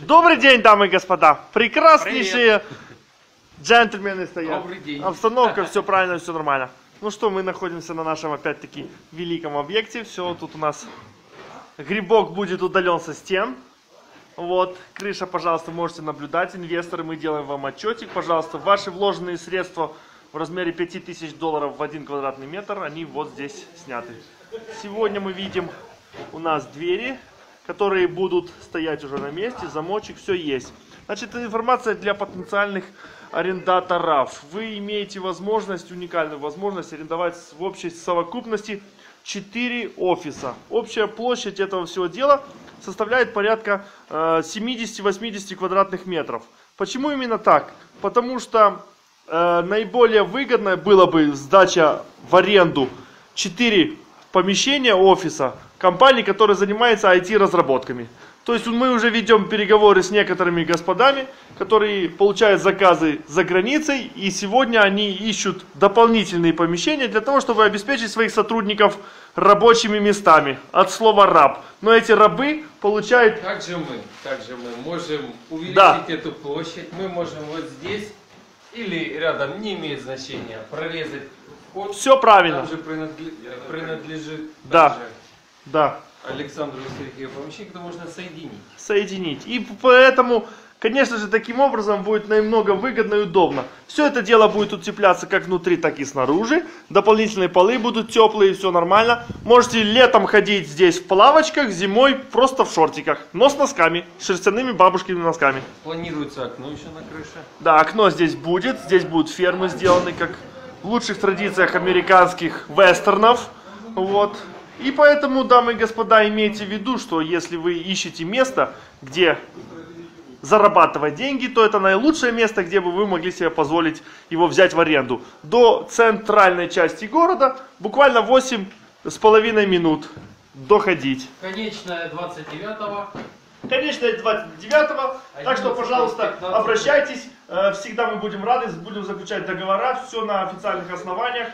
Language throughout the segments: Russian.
Добрый день, дамы и господа! Прекраснейшие джентльмены стоят. Обстановка, все правильно, все нормально. Ну что, мы находимся на нашем опять-таки великом объекте. Все, тут у нас грибок будет удален со стен. Вот, крыша, пожалуйста, можете наблюдать. Инвесторы, мы делаем вам отчетик. Пожалуйста, ваши вложенные средства в размере $5000 в 1 квадратный метр, они вот здесь сняты. Сегодня мы видим у нас двери, которые будут стоять уже на месте, замочек, все есть. Значит, информация для потенциальных арендаторов. Вы имеете возможность, уникальную возможность арендовать в общей совокупности 4 офиса. Общая площадь этого всего дела составляет порядка 70-80 квадратных метров. Почему именно так? Потому что наиболее выгодно было бы сдача в аренду 4 помещения офиса компании, которая занимается IT-разработками. То есть мы уже ведем переговоры с некоторыми господами, которые получают заказы за границей, и сегодня они ищут дополнительные помещения для того, чтобы обеспечить своих сотрудников рабочими местами. От слова раб. Но эти рабы получают... Также мы можем увеличить эту площадь. Мы можем вот здесь или рядом, не имеет значения, прорезать вход. Все правильно. Там же принадлежит также Александру Сергееву Помещенко, можно соединить. И поэтому, конечно же, таким образом будет намного выгодно и удобно. Все это дело будет утепляться как внутри, так и снаружи. Дополнительные полы будут теплые, все нормально. Можете летом ходить здесь в плавочках, зимой просто в шортиках. Но с носками, с шерстяными бабушкиными носками. Планируется окно еще на крыше. Да, окно здесь будет. Здесь будут фермы сделаны, как в лучших традициях американских вестернов. Вот. И поэтому, дамы и господа, имейте в виду, что если вы ищете место, где зарабатывать деньги, то это наилучшее место, где бы вы могли себе позволить его взять в аренду. До центральной части города буквально 8,5 минут доходить. Конечная 29-го. Так что, пожалуйста, обращайтесь. Всегда мы будем рады, будем заключать договора, все на официальных основаниях.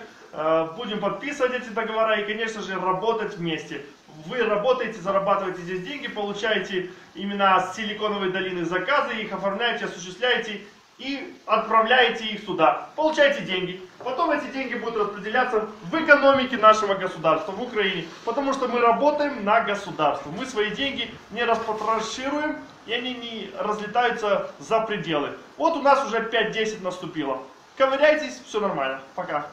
Будем подписывать эти договора и, конечно же, работать вместе. Вы работаете, зарабатываете здесь деньги, получаете именно с Силиконовой долины заказы, их оформляете, осуществляете и отправляете их сюда. Получаете деньги. Потом эти деньги будут распределяться в экономике нашего государства, в Украине. Потому что мы работаем на государство. Мы свои деньги не распотрошируем, и они не разлетаются за пределы. Вот у нас уже 5-10 наступило. Ковыряйтесь, все нормально. Пока.